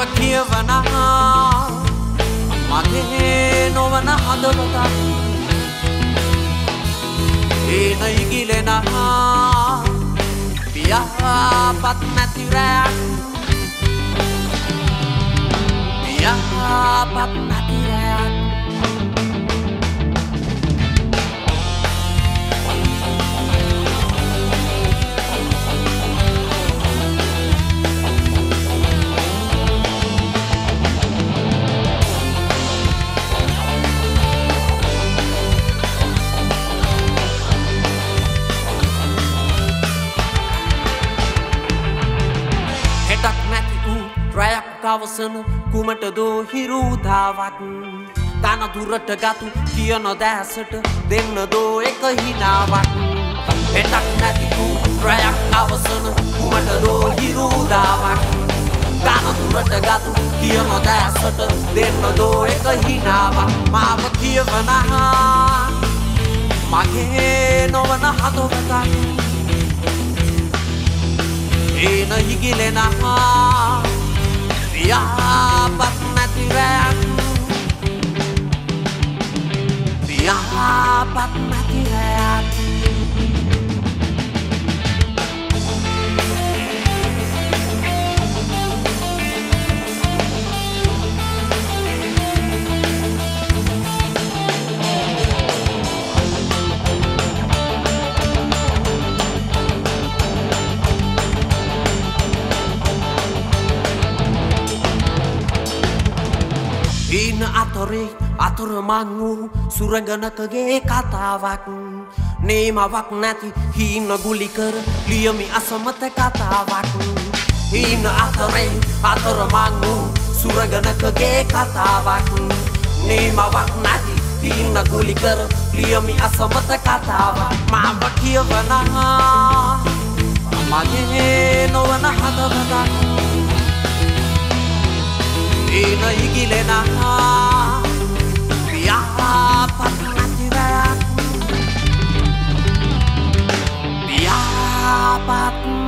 Vativana Mate no vana hadavata E na igilena Pia patmatira Pia patmatira Kawasanu kumatado hiru dhavat Dana dhurat gatu kiyana dasat Denna do ekahina vat Etak nati ku rayak kawasanu kumatado hiru dhavat Dana dhurat gatu kiyana dasat Denna do ekahina vat Mava kiyavana Mage no vana hato vata Ena higilena Ya patmatiran, ya patmatiran. Ina atore atur mangu surangana kage katavak Nema vak nati hina gulikar liyami asamata katavak Ina atore atur mangu surangana kage katavak Nema vak nati hina gulikar liyami asamata katavak Ma vakiya vana Mage no vana hadavata Ina igilena ya patmatiran ya pat